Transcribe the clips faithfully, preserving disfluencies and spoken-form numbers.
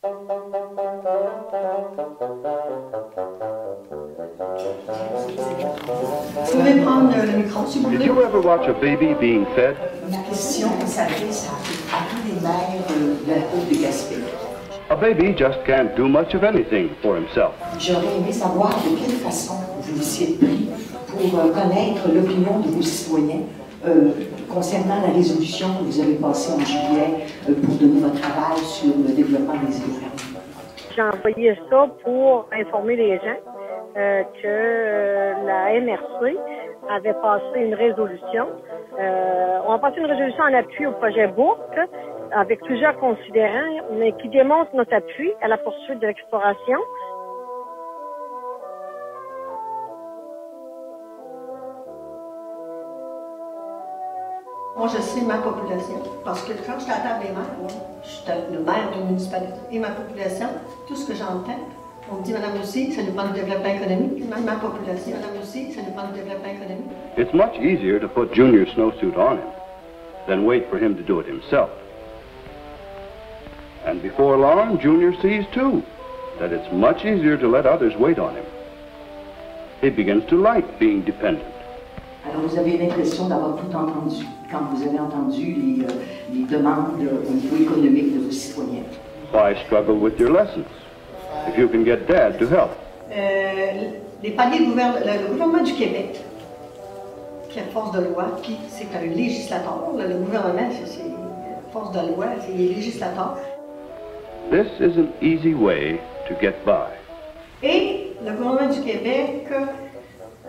Vous pouvez prendre le micro, s'il vous plaît. Did you ever watch a baby being fed? La question s'adresse à tous les mères de la Côte-de-Gaspé. A baby just can't do much of anything for himself. J'aurais aimé savoir de quelle façon vous vous y êtes pris pour connaître l'opinion de vos citoyens euh, concernant la résolution que vous avez passée en juillet euh, pour donner votre travail sur le développement des îles. J'ai envoyé ça pour informer les gens euh, que euh, la M R C avait passé une résolution. Euh, on a passé une résolution en appui au projet Bourque, avec plusieurs considérants, mais qui démontrent notre appui à la poursuite de l'exploration. Moi, je sais ma population, parce que quand je suis à la table des maires, moi, je suis le maire d'une municipalité, et ma population, tout ce que j'entends, on me dit, Madame aussi, ça dépend du développement économique. Ma population, Madame aussi, ça dépend du développement économique. It's much easier to put Junior snowsuit on him than wait for him to do it himself. And before long, Junior sees, too, that it's much easier to let others wait on him. He begins to like being dependent. Alors, vous avez l'impression d'avoir tout entendu quand vous avez entendu les, euh, les demandes au niveau économique de vos citoyens. Why struggle with your lessons if you can get Dad to help? Euh, les paliers du le gouvernement du Québec, qui a force de loi, qui c'est un législateur. Le gouvernement, c'est force de loi, c'est les législateurs. This is an easy way to get by. Et le gouvernement du Québec.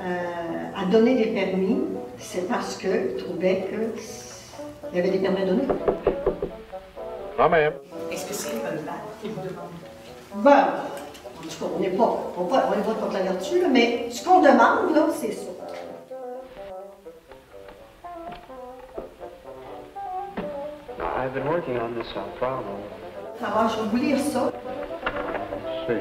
Euh, à donner des permis, c'est parce que je trouvais qu'il y avait des permis à donner. Quand même. Est-ce que c'est une balle qui vous demande? Ben, en tout cas, on n'est pas, on n'est pas, pas contre la vertu, là, mais ce qu'on demande, là, c'est ça. I've been working on this problem. Alors, je vais vous lire ça. C'est...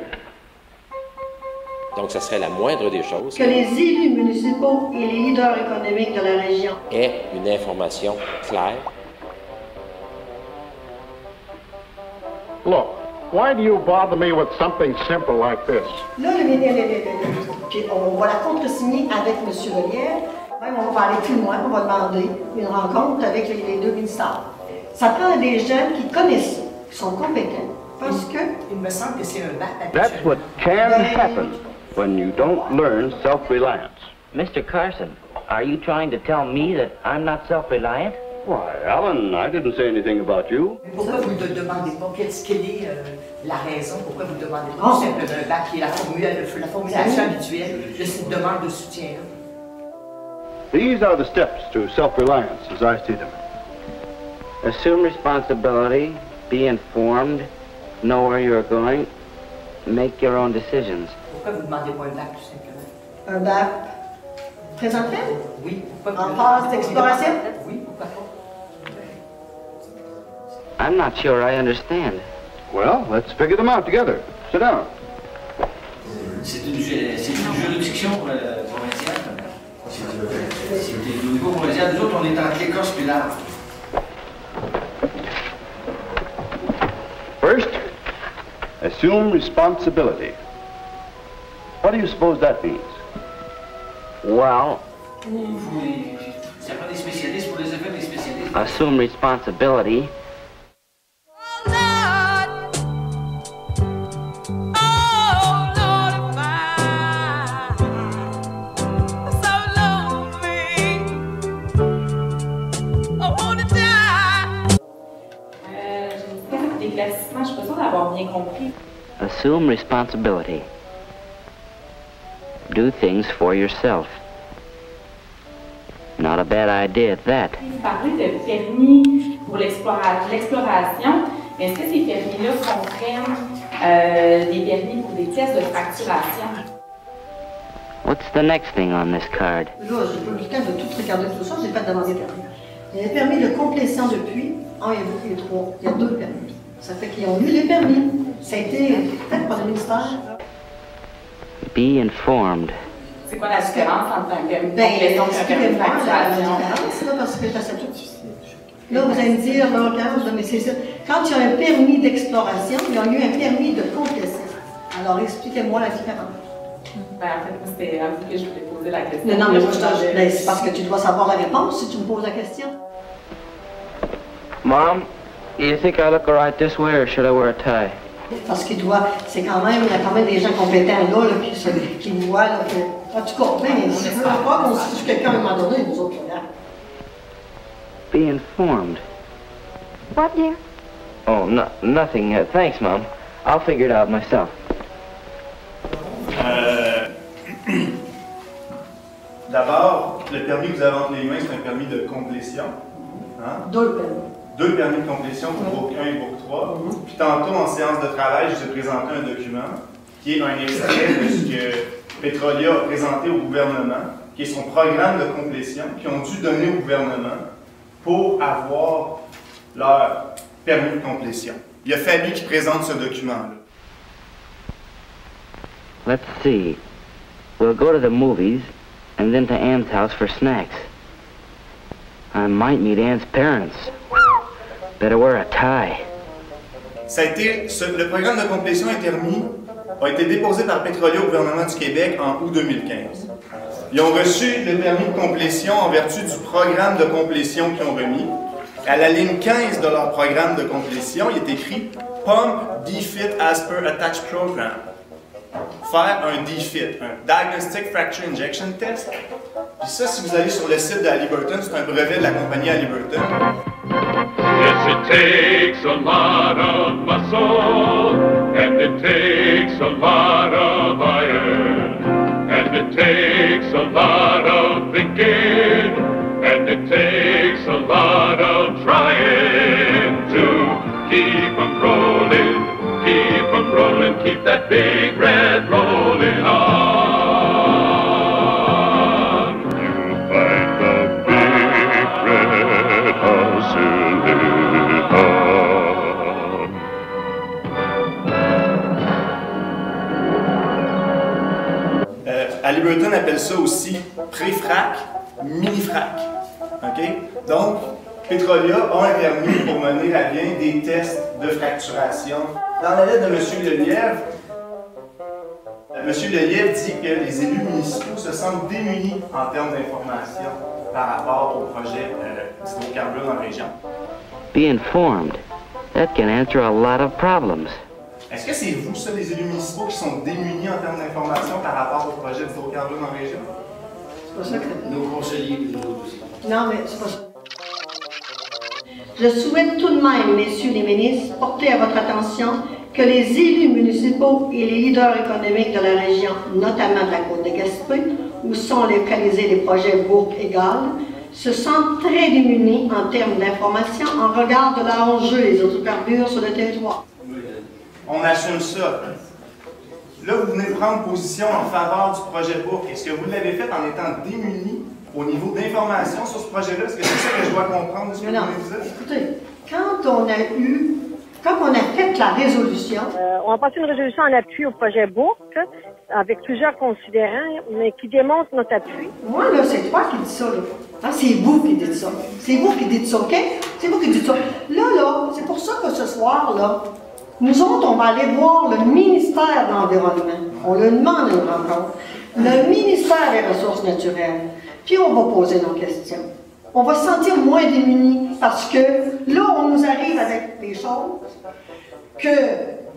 Donc, ce serait la moindre des choses. Que les élus municipaux et les leaders économiques de la région aient une information claire. Look, why do you bother me with something simple like this? Là, le ministre, on va la contresigner avec M. Lelièvre. Même, on va aller plus loin, on va demander une rencontre avec les deux ministères. Ça prend des gens qui connaissent, qui sont compétents, parce que... Il me semble que c'est un bac. That's what can happen. When you don't learn self-reliance. Mister Carson, are you trying to tell me that I'm not self-reliant? Why, Alan, I didn't say anything about you. Pourquoi vous ne demandez pas qu'est-ce qu'elle est la raison? Pourquoi vous demandez pas simplement un bac qui est la formulation habituelle de cette demande de soutien? These are the steps to self-reliance as I see them. Assume responsibility, be informed, know where you're going, make your own decisions. Pourquoi vous ne demandez pas un bac, tout simplement? Un bac présentiel? Oui. En phase d'exploration? Oui, pourquoi pas? I'm not sure I understand. Well, let's figure them out together. Sit down. C'est une, une juridiction euh, provinciale. C'est au niveau provincial. Nous autres, on est entre l'Écosse et l'Arbre. First, assume responsibility. What do you suppose that means? Well, assume responsibility. Assume responsibility. Do things for yourself. Not a bad idea at that. Vous parlez de permis pour l'exploration. Est-ce que ces permis-là comprennent euh, des permis pour des tests de fracturation? What's the next thing on this card? Là, j'ai pas eu le temps de tout regarder tout ça, j'ai pas demandé de permis. Il y a le permis de complétion de puits, un, il y a deux, il y a trois, il y a deux permis. Ça fait qu'ils ont eu les permis. Ça a été fait par le ministère. Be informed. C'est quoi la différence entre un permis de complétion et un permis de fracturation? C'est là parce que je sais tout. Là, vous allez me dire, là, mais c'est ça. Quand il y a un permis d'exploration, il y a eu un permis de contestation. Alors, expliquez-moi la différence. Ben, en fait, c'était à vous que je voulais poser la question. Mais non, mais moi, je ben, c'est parce que tu dois savoir la réponse si tu me poses la question. Mom, you think I look alright this way or should I wear a tie? Parce qu'il doit, c'est quand même, il y a quand même des gens compétents là, là qui, se, qui voient, là, que, en tout cas, ben, si je veux pas qu'on se touche quelqu'un à un moment donné, nous autres, là. Be informed. What, dear? Oh, no, nothing. Uh, thanks, Mom. I'll figure it out myself. Euh, D'abord, le permis que vous avez entre les mains, c'est un permis de complétion. Hein? Deux permis. Deux permis de complétion pour Bourg un et Bourg trois. Mm-hmm. Puis tantôt, en séance de travail, je vous ai présenté un document qui est un extrait de ce que Pétrolia a présenté au gouvernement, qui est son programme de complétion, qu'ils ont dû donner au gouvernement pour avoir leur permis de complétion. Il y a Fabi qui présente ce document-là. Let's see. We'll go to the movies and then to Anne's house for snacks. I might meet Anne's parents. Better wear a tie. Ça a été, ce, le programme de complétion intermis a été déposé par Pétrolia au gouvernement du Québec en août deux mille quinze. Ils ont reçu le permis de complétion en vertu du programme de complétion qu'ils ont remis. À la ligne quinze de leur programme de complétion, il est écrit « Pump D F I T as per attached program ». Faire un D F I T, un Diagnostic Fracture Injection Test. Puis ça, si vous allez sur le site de Halliburton, c'est un brevet de la compagnie Halliburton. Yes, it takes a lot of muscle, and it takes a lot of iron, and it takes a lot of thinking, and it takes a lot of trying to keep them rolling. Keep them rolling, keep that big red rolling on. You find the big red house in the town. Euh, Halliburton appelle ça aussi pré-frac, mini-frac. Okay? Donc, Pétrolia a un permis pour mener à bien des tests de fracturation. Dans la lettre de M. Lelièvre, M. Lelièvre dit que les élus municipaux se sentent démunis en termes d'information par rapport au projet d'hydrocarbures dans la région. Be informed. That can answer a lot of problems. Est-ce que c'est vous, ça, les élus municipaux, qui sont démunis en termes d'information par rapport au projet d'hydrocarbures dans la région? C'est pas ça que... Nos conseillers, nous autres aussi. Non, mais c'est pas ça. Je souhaite tout de même, messieurs les ministres, porter à votre attention que les élus municipaux et les leaders économiques de la région, notamment de la Côte-de-Gaspé, où sont localisés les projets Bourg et Galles, se sentent très démunis en termes d'information en regard de l'enjeu des hydrocarbures sur le territoire. On assume ça. Là, vous venez prendre position en faveur du projet Bourg. Est-ce que vous l'avez fait en étant démunis au niveau d'informations sur ce projet-là? Est-ce que c'est ça que je dois comprendre de ce que vous venez de dire? Écoutez, quand on a eu, quand on a fait la résolution... Euh, on a passé une résolution en appui au projet Bourg, avec plusieurs considérants, mais qui démontrent notre appui. Moi, là, c'est toi qui dis ça, là. Hein, c'est vous qui dites ça. C'est vous qui dites ça, OK? C'est vous qui dites ça. Là, là, c'est pour ça que ce soir, là, nous autres, on va aller voir le ministère de l'Environnement. On le demande à une rencontre. Le ministère des Ressources naturelles. Puis on va poser nos questions. On va se sentir moins démunis parce que là, on nous arrive avec des choses que,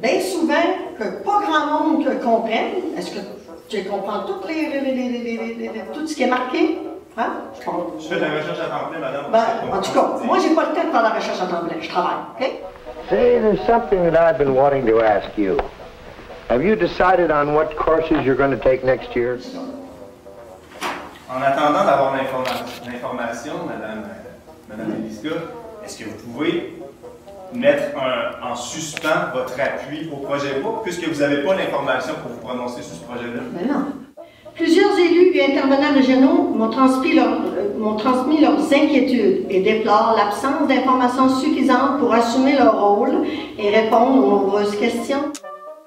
bien souvent, que pas grand monde comprenne. Est-ce que tu comprends tout, les, les, les, les, les, les, tout ce qui est marqué? Hein? Je, je fais de la recherche à temps plein, madame. Ben, en tout cas, moi, j'ai pas le temps de faire la recherche à temps plein. Je travaille, OK? Say, there's something that I've been wanting to ask you. Have you decided on what courses you're going to take next year? En attendant d'avoir l'information, Madame, Madame Eliska, est-ce que vous pouvez mettre un, en suspens votre appui au projet Bourg, puisque vous n'avez pas l'information pour vous prononcer sur ce projet-là? Mais non. Plusieurs élus et intervenants régionaux m'ont transmis, leur, euh, transmis leurs inquiétudes et déplorent l'absence d'informations suffisantes pour assumer leur rôle et répondre aux nombreuses questions.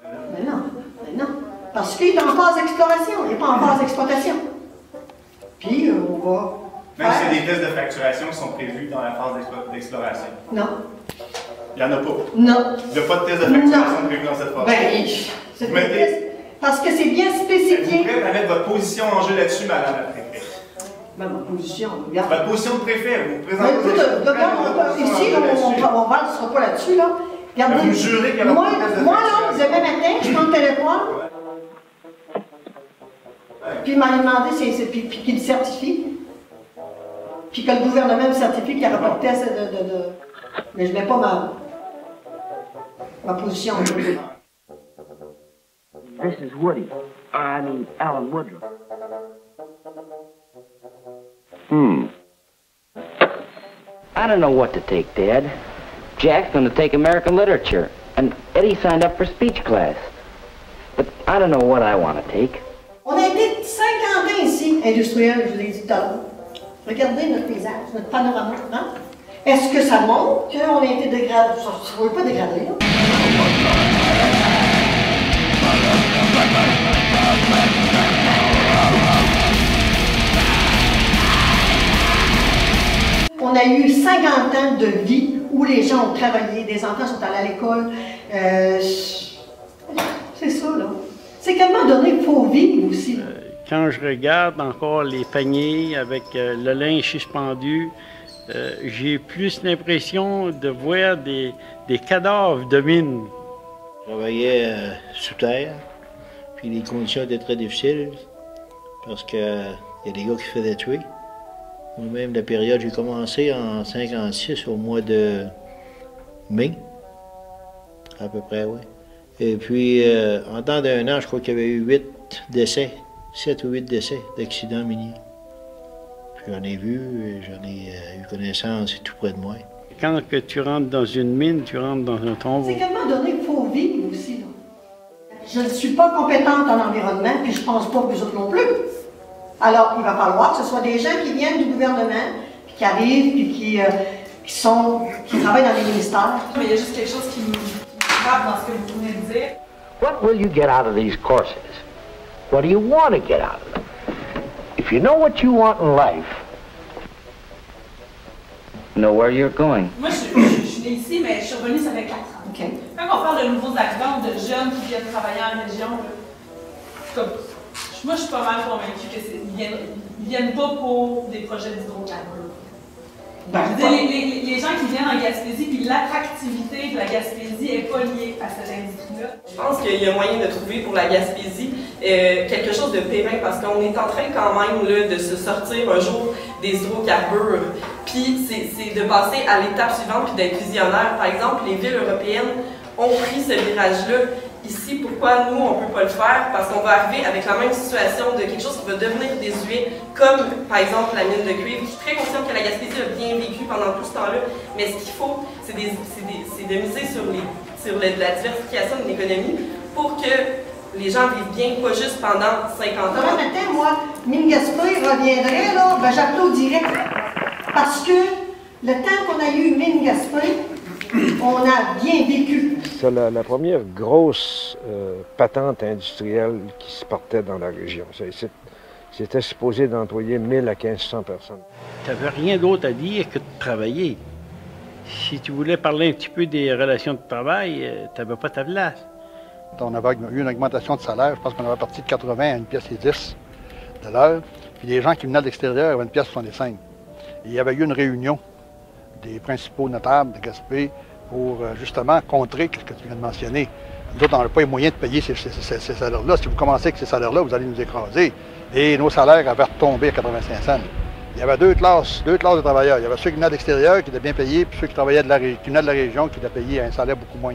Mais non, mais non. Parce qu'il est en phase d'exploration, il n'est pas en phase d'exploitation. Puis, on va... Même si c'est des tests de fracturation qui sont prévus dans la phase d'exploration. Non. Il n'y en a pas. Non. Il n'y a pas de test d'affectuation prévu dans cette phase. Ben, je... mais des... parce que c'est bien spécifié. Vous prête à mettre votre position en jeu là-dessus, madame la préfète? Ben, ma position, regarde. Votre position de préfet, vous, vous présentez. Mais écoute, de, de regarde, ici, on ne sera pas là-dessus, là. Regardez. Vous jurez qu'il y a moi, de moi, là, demain matin, je prends le téléphone. Puis il m'a demandé qu'il certifie. Puis que le gouvernement me certifie qu'il n'y aura pas de test de, de, de... Mais je ne mets pas ma, ma position. This is Woody. I mean, Alan Woodruff. Hmm. I don't know what to take, Dad. Jack's going to take American literature, and Eddie signed up for speech class. But I don't know what I want to take. On a été cinquante ans ici, industriels, je vous l'ai dit tout à l'heure. Regardez notre paysage, notre panorama. Hein? Est-ce que ça montre qu'on a été dégradé? Ça ne veut pas dégrader, là. On a eu cinquante ans de vie où les gens ont travaillé, des enfants sont allés à l'école. Euh, c'est ça, là. C'est qu'à un moment donné, il faut vivre aussi. Quand je regarde encore les paniers avec le linge suspendu, euh, j'ai plus l'impression de voir des, des cadavres de mines. Je travaillais euh, sous terre, puis les conditions étaient très difficiles parce qu'il euh, y a des gars qui se faisaient tuer. Moi-même, la période, j'ai commencé en cinquante-six au mois de mai, à peu près, oui. Et puis, euh, en temps d'un an, je crois qu'il y avait eu huit décès, sept ou huit décès d'accidents miniers. J'en ai vu, j'en ai euh, eu connaissance tout près de moi. Quand que tu rentres dans une mine, tu rentres dans un tombeau. C'est qu'à un moment donné, il faut vivre aussi. Là. Je ne suis pas compétente en environnement, puis je ne pense pas que les autres non plus. Alors, il va falloir que ce soit des gens qui viennent du gouvernement, puis qui arrivent, puis qui, euh, qui, sont, qui travaillent dans les ministères. Mais il y a juste quelque chose qui me frappe dans ce que vous venez de dire. What will you get out of these courses? What do you want to get out of them? If you know what you want in life, you know where you're going. Moi, je, je, je suis née ici, mais je suis revenue, ça fait quatre ans. Okay. Quand on parle de nouveaux arrivants, de jeunes qui viennent travailler en région, comme, moi, je suis pas mal convaincue qu'ils viennent, viennent pas pour des projets d'hydrocarbures. Ben, les, les, les gens qui viennent en Gaspésie, puis l'attractivité de la Gaspésie n'est pas liée à cette industrie-là. Je pense qu'il y a moyen de trouver pour la Gaspésie euh, quelque chose de périn, parce qu'on est en train quand même là, de se sortir un jour des hydrocarbures. Puis c'est de passer à l'étape suivante puis d'être visionnaire. Par exemple, les villes européennes ont pris ce virage-là. Ici, pourquoi nous, on ne peut pas le faire? Parce qu'on va arriver avec la même situation de quelque chose qui va devenir désuet, comme par exemple la mine de cuivre. Je suis très consciente que la Gaspésie a bien vécu pendant tout ce temps-là, mais ce qu'il faut, c'est de miser sur, les, sur le, la diversification de l'économie pour que les gens vivent bien, pas juste pendant cinquante ans. Demain matin, moi, Mine Gaspé reviendrait, là, ben j'applaudirais. Parce que le temps qu'on a eu Mine Gaspé, on a bien vécu. C'est la, la première grosse euh, patente industrielle qui se portait dans la région. C'était supposé d'employer mille à mille cinq cents personnes. Tu n'avais rien d'autre à dire que de travailler. Si tu voulais parler un petit peu des relations de travail, euh, tu n'avais pas ta place. On avait eu une augmentation de salaire, je pense qu'on avait parti de quatre-vingts à une pièce et dix de l'heure. Puis les gens qui venaient de l'extérieur avaient une pièce soixante-cinq. Il y avait eu une réunion des principaux notables de Gaspé pour euh, justement contrer ce que tu viens de mentionner. Nous autres, on n'a pas les moyens de payer ces, ces, ces, ces salaires-là. Si vous commencez avec ces salaires-là, vous allez nous écraser. Et nos salaires avaient retombé à quatre-vingt-cinq cents. Il y avait deux classes, deux classes de travailleurs. Il y avait ceux qui venaient de l'extérieur, qui étaient bien payés, puis ceux qui, travaillaient de la, qui venaient de la région, qui étaient payés à un salaire beaucoup moins.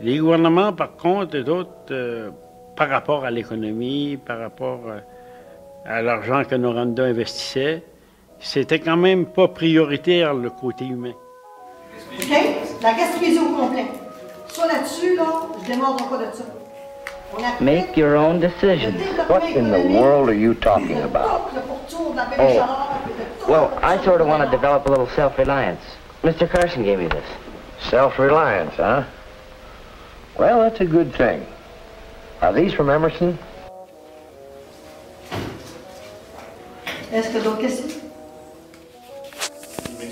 Les gouvernements, par contre, eux autres, euh, par rapport à l'économie, par rapport euh, à l'argent que Noranda investissait, c'était quand même pas prioritaire, le côté humain. OK? La Gaspésie au complet. Ça, là-dessus, là, je ne démordrai pas de ça. Make your own decisions. What in the world are you talking about? Oh. Well, I sort of want to develop a little self-reliance. Mister Carson gave me this. Self-reliance, huh? Well, that's a good thing. Are these from Emerson? Est-ce que d'autres questions?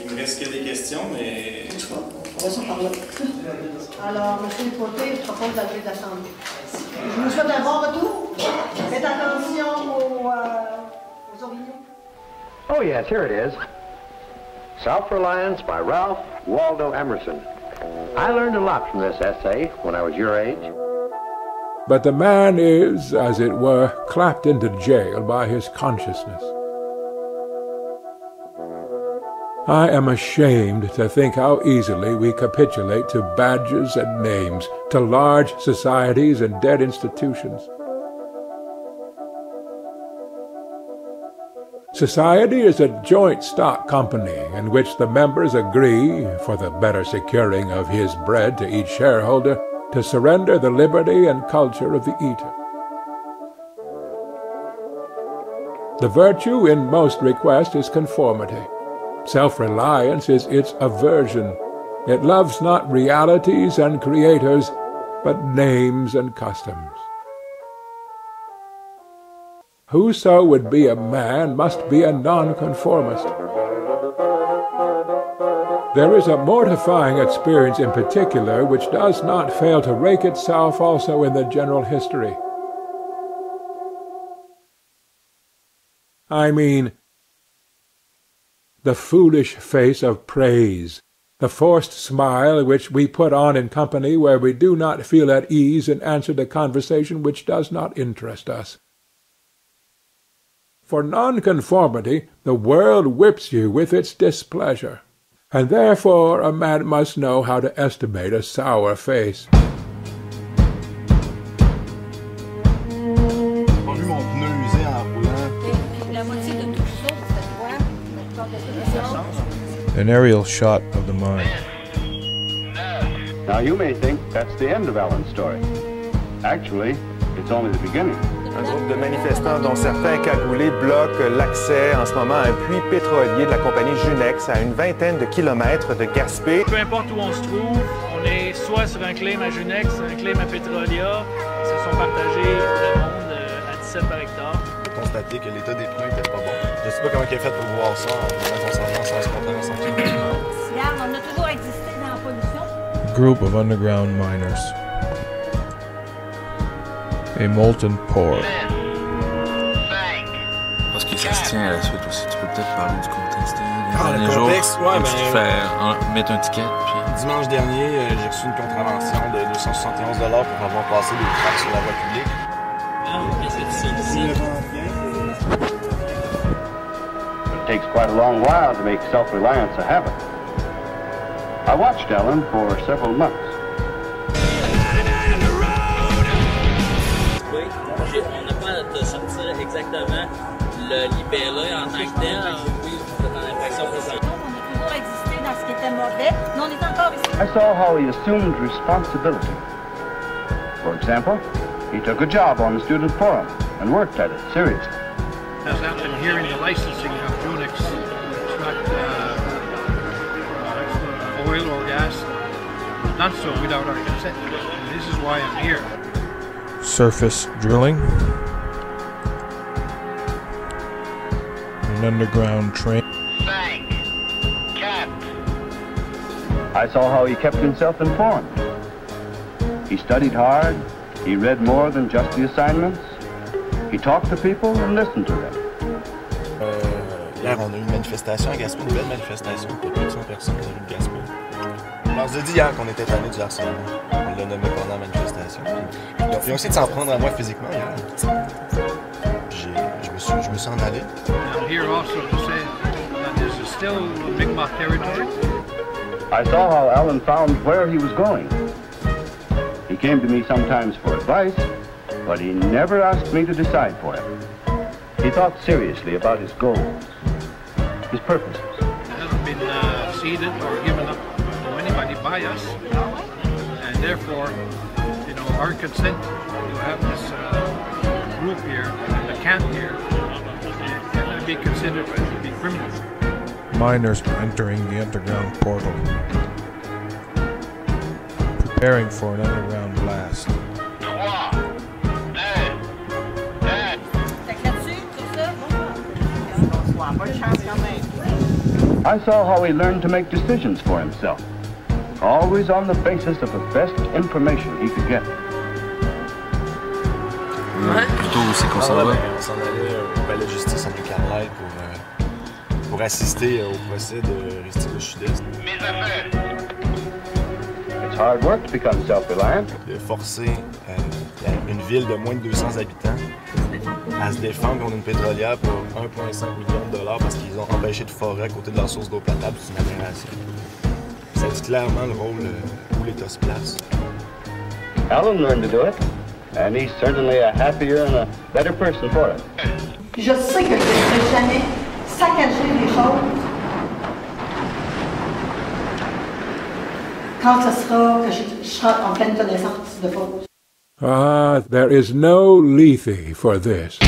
Il me reste que des questions, mais Laissons parler. Alors, M. Côté propose la clé d'assemblée. Je vous souhaite un bon retour. Faites attention aux, euh, aux orignaux. Oh yes, here it is. Self-Reliance by Ralph Waldo Emerson. I learned a lot from this essay when I was your age. But the man is, as it were, clapped into jail by his consciousness. I am ashamed to think how easily we capitulate to badges and names, to large societies and dead institutions. Society is a joint stock company in which the members agree, for the better securing of his bread to each shareholder, to surrender the liberty and culture of the eater. The virtue in most request is conformity. Self-reliance is its aversion. It loves not realities and creators, but names and customs. Whoso would be a man must be a nonconformist. There is a mortifying experience in particular which does not fail to rake itself also in the general history. I mean, the foolish face of praise, the forced smile which we put on in company where we do not feel at ease in answer to conversation which does not interest us. For nonconformity, the world whips you with its displeasure. And therefore a man must know how to estimate a sour face. An aerial shot of the mine. Now you may think that's the end of Alan's story. Actually, it's only the beginning. Un groupe de manifestants, dont certains cagoulés, bloquent l'accès en ce moment à un puits pétrolier de la compagnie Junex à une vingtaine de kilomètres de Gaspé. Peu importe où on se trouve, on est soit sur un claim à Junex, un claim à Pétrolia. Ils se sont partagés le monde à dix-sept par hectare. On a constaté que l'état des pneus n'était pas bon. Je ne sais pas comment il a fait pour voir ça en concernant sans se porter en santé. On a toujours existé dans la pollution. A group of underground miners. A molten pour. Parce que ça se tient à la suite aussi. Tu peux peut-être parler du contexte. Ah, le contexte, ouais, ben... Tu fais mettre un ticket, puis... Dimanche dernier, j'ai reçu une contravention de deux cent soixante et onze dollars pour avoir passé des tracts sur la voie publique. Ah, mais c'est difficile. It takes quite a long while to make self-reliance a habit. I watched Alan for several months. Exactement, le libellé en tant que tel, oui, en infraction présente. On a toujours existé dans ce qui était mauvais, mais on est encore ici. I saw how he assumed responsibility. For example, he took a job on the student forum and worked at it seriously. As I've been hearing, the licensing of Junex to extract uh, oil or gas, not so without our consent. And this is why I'm here. Surface drilling. Underground train. Bank. Cap. I saw how he kept himself informed. He studied hard. He read more than just the assignments. He talked to people and listened to them. Euh, hier, on a eu une manifestation à Gaspé, une belle manifestation pour plus de cent personnes dans une Gaspé. On leur a dit hier qu'on était tanné du harcèlement. On l'a nommé pendant la manifestation. Ils ont fait aussi de s'en prendre à moi physiquement hier. Je me suis, je me suis en allé. I'm here also to say that this is still Mi'kmaq territory. I saw how Alan found where he was going. He came to me sometimes for advice, but he never asked me to decide for him. He thought seriously about his goals, his purposes. It hasn't been uh, ceded or given up to anybody by us, and therefore, you know, our consent to have this uh, group here, the camp here, be considered to be criminal. Miners were entering the underground portal, preparing for an underground blast. I saw how he learned to make decisions for himself. always on the basis of the best information he could get. Ouais. Plutôt c'est qu'on s'en va. On s'en allait au palais de justice en New Carlyle pour, euh, pour assister au procès de Ristique du Sud-Est. Mes affaires! It's hard work to become self-reliant. De forcer euh, une ville de moins de deux cents habitants à se défendre contre une pétrolière pour un virgule cinq million de dollars parce qu'ils ont empêché de forer à côté de leur source d'eau potable, c'est une aberration. Ça dit clairement le rôle euh, où l'État se place. Alan learned to do it. And he's certainly a happier and a better person for it. Je sais que je ne vais jamais saccager les choses. Quand ce sera que je serai en pleine connaissance de faute. Ah, there is no Lethe for this.